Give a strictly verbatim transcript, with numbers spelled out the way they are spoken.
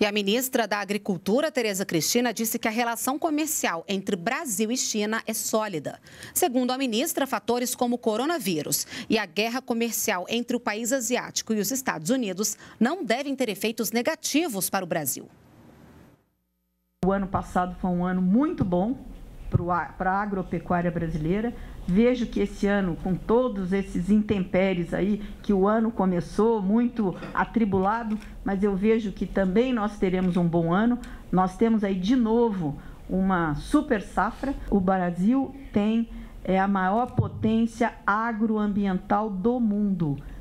E a ministra da Agricultura, Tereza Cristina, disse que a relação comercial entre Brasil e China é sólida. Segundo a ministra, fatores como o coronavírus e a guerra comercial entre o país asiático e os Estados Unidos não devem ter efeitos negativos para o Brasil. O ano passado foi um ano muito bom para a agropecuária brasileira. Vejo que esse ano, com todos esses intempéries aí, que o ano começou muito atribulado, mas eu vejo que também nós teremos um bom ano. Nós temos aí de novo uma super safra. O Brasil tem é, a maior potência agroambiental do mundo.